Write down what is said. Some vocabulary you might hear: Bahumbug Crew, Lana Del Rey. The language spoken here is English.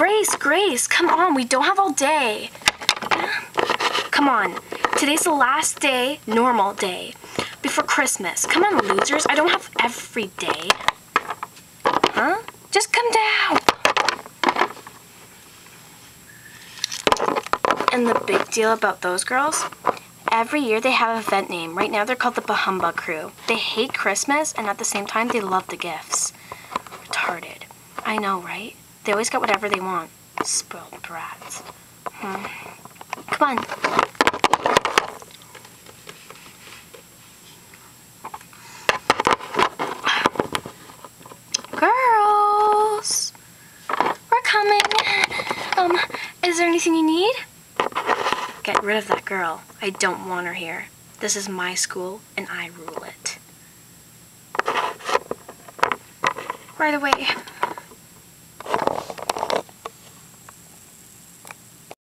Grace, Grace, come on. We don't have all day. Come on. Today's the last day, normal day, before Christmas. Come on, losers. I don't have every day. Huh? Just come down. And the big deal about those girls? Every year they have an event name. Right now they're called the Bahumbug Crew. They hate Christmas, and at the same time they love the gifts. Retarded. I know, right? They always get whatever they want. Spoiled brats. Come on. Girls! We're coming! Is there anything you need? Get rid of that girl. I don't want her here. This is my school, and I rule it. Right away.